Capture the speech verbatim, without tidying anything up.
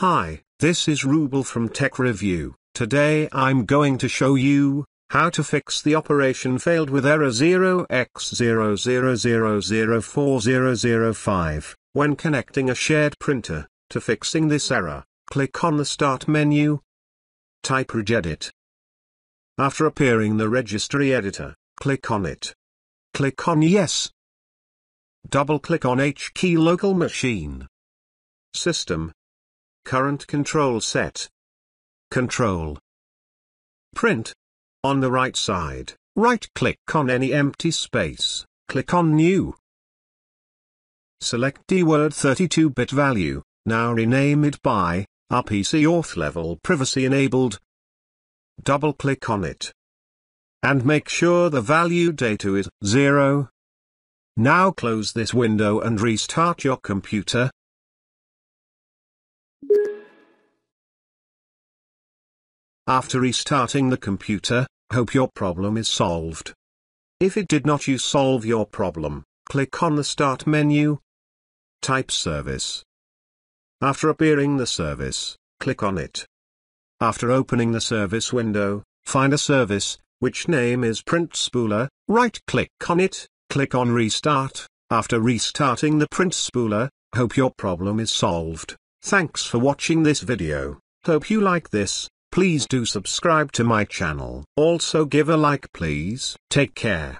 Hi, this is Ruble from Tech Review. Today I'm going to show you how to fix the operation failed with error zero x zero zero zero zero zero four zero zero five when connecting a shared printer. To fixing this error, click on the Start menu. Type regedit. After appearing the registry editor, click on it. Click on Yes. Double-click on H key local machine. System. Current control set. Control. Print. On the right side, right-click on any empty space, click on New. Select D word thirty-two bit value, now rename it by R P C Auth Level Privacy Enabled. Double-click on it. And make sure the value data is zero. Now close this window and restart your computer. After restarting the computer, hope your problem is solved. If it did not, you solve your problem, click on the Start menu. Type Service. After appearing the service, click on it. After opening the service window, find a service, which name is Print Spooler, right-click on it, click on Restart. After restarting the Print Spooler, hope your problem is solved. Thanks for watching this video. Hope you like this. Please do subscribe to my channel. Also give a like please. Take care.